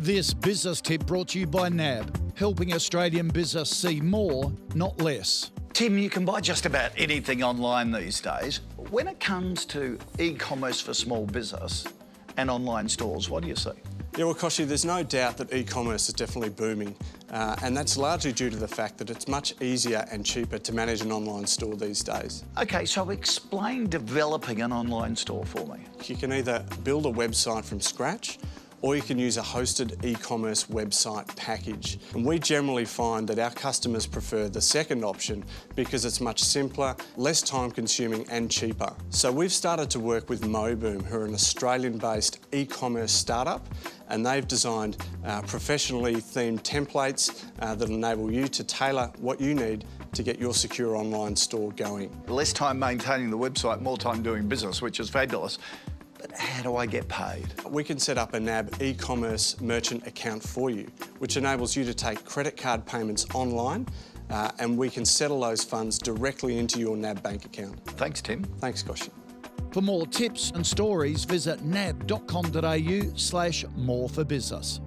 This business tip brought to you by NAB, helping Australian business see more, not less. Tim, you can buy just about anything online these days. When it comes to e-commerce for small business and online stores, what do you see? Yeah, well, Koshy, there's no doubt that e-commerce is definitely booming, and that's largely due to the fact that it's much easier and cheaper to manage an online store these days. OK, so explain developing an online store for me. You can either build a website from scratch or you can use a hosted e-commerce website package. And we generally find that our customers prefer the second option because it's much simpler, less time-consuming and cheaper. So we've started to work with MoBoom, who are an Australian-based e-commerce startup, and they've designed professionally themed templates that enable you to tailor what you need to get your secure online store going. Less time maintaining the website, more time doing business, which is fabulous. But how do I get paid? We can set up a NAB e-commerce merchant account for you, which enables you to take credit card payments online, and we can settle those funds directly into your NAB bank account. Thanks, Tim. Thanks, Koshy. For more tips and stories, visit nab.com.au/more for business.